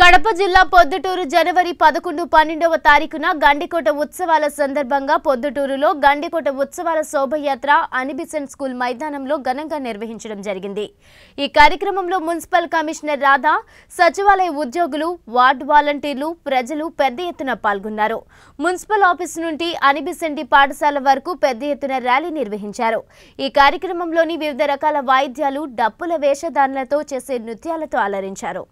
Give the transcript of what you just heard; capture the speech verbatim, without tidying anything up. కడప జిల్లా పొద్దుటూరు జనవరి పదకొండు పన్నెండవ తారీఖున గండికోట ఉత్సవాల సందర్భంగా పొద్దుటూరులో గండికోట ఉత్సవాల శోభయాత్ర అనిబిసెంట్ స్కూల్ మైదానంలో ఘనంగా నిర్వహించడం జరిగింది. ఈ కార్యక్రమంలో మున్సిపల్ కమిషనర్ రాధా, సచివాలయ ఉద్యోగులు, వార్డు వాలంటీర్లు, ప్రజలు పెద్ద ఎత్తున పాల్గొన్నారు. మున్సిపల్ ఆఫీస్ నుండి అనిబిసెంటి పాఠశాల వరకు పెద్ద ఎత్తున ర్యాలీ నిర్వహించారు. ఈ కార్యక్రమంలోని వివిధ రకాల వాయిద్యాలు, డప్పుల వేషధారణలతో చేసే నృత్యాలతో అలరించారు.